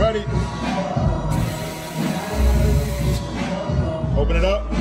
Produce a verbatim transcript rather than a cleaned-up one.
Ready. Open it up.